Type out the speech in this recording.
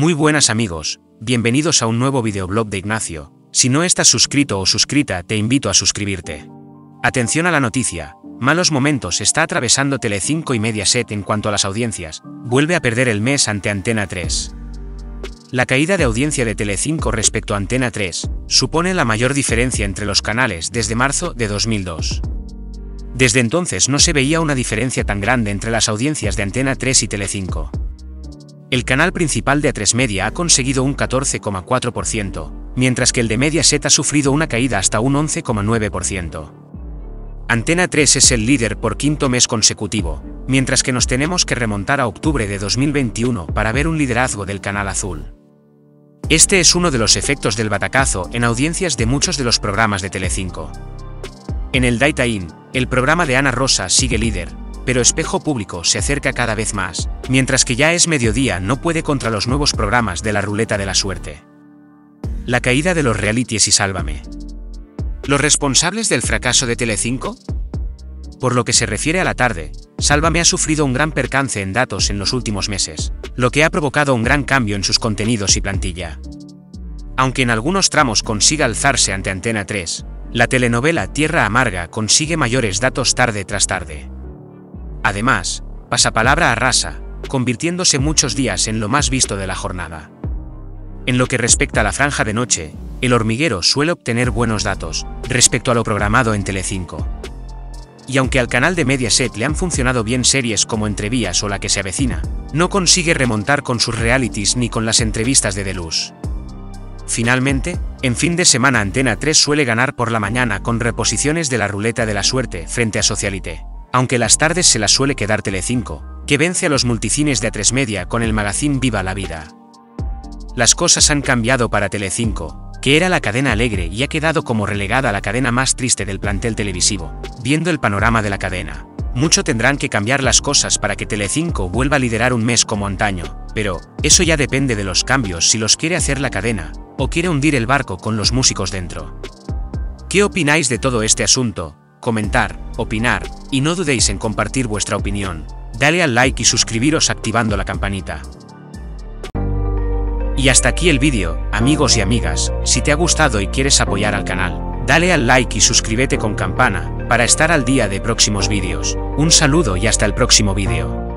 Muy buenas amigos, bienvenidos a un nuevo videoblog de Ignacio. Si no estás suscrito o suscrita, te invito a suscribirte. Atención a la noticia, malos momentos está atravesando Telecinco y Mediaset en cuanto a las audiencias, vuelve a perder el mes ante Antena 3. La caída de audiencia de Telecinco respecto a Antena 3 supone la mayor diferencia entre los canales desde marzo de 2002. Desde entonces no se veía una diferencia tan grande entre las audiencias de Antena 3 y Telecinco. El canal principal de A3 Media ha conseguido un 14,4%, mientras que el de Mediaset ha sufrido una caída hasta un 11,9%. Antena 3 es el líder por quinto mes consecutivo, mientras que nos tenemos que remontar a octubre de 2021 para ver un liderazgo del canal azul. Este es uno de los efectos del batacazo en audiencias de muchos de los programas de Telecinco. En el Daytime, El programa de Ana Rosa sigue líder, pero Espejo Público se acerca cada vez más, mientras que Ya es mediodía no puede contra los nuevos programas de La ruleta de la suerte. La caída de los realities y Sálvame. ¿Los responsables del fracaso de Telecinco? Por lo que se refiere a la tarde, Sálvame ha sufrido un gran percance en datos en los últimos meses, lo que ha provocado un gran cambio en sus contenidos y plantilla. Aunque en algunos tramos consiga alzarse ante Antena 3, la telenovela Tierra amarga consigue mayores datos tarde tras tarde. Además, Pasapalabra arrasa, convirtiéndose muchos días en lo más visto de la jornada. En lo que respecta a la franja de noche, El hormiguero suele obtener buenos datos, respecto a lo programado en Telecinco. Y aunque al canal de Mediaset le han funcionado bien series como Entrevías o La que se avecina, no consigue remontar con sus realities ni con las entrevistas de Deluxe. Finalmente, en fin de semana Antena 3 suele ganar por la mañana con reposiciones de La ruleta de la suerte frente a Socialité, aunque las tardes se las suele quedar Telecinco, que vence a los multicines de A3 Media con el magazine Viva la Vida. Las cosas han cambiado para Telecinco, que era la cadena alegre y ha quedado como relegada a la cadena más triste del plantel televisivo. Viendo el panorama de la cadena, mucho tendrán que cambiar las cosas para que Telecinco vuelva a liderar un mes como antaño, pero eso ya depende de los cambios si los quiere hacer la cadena, o quiere hundir el barco con los músicos dentro. ¿Qué opináis de todo este asunto? Comentar, opinar, y no dudéis en compartir vuestra opinión. Dale al like y suscribiros activando la campanita. Y hasta aquí el vídeo, amigos y amigas. Si te ha gustado y quieres apoyar al canal, dale al like y suscríbete con campana, para estar al día de próximos vídeos. Un saludo y hasta el próximo vídeo.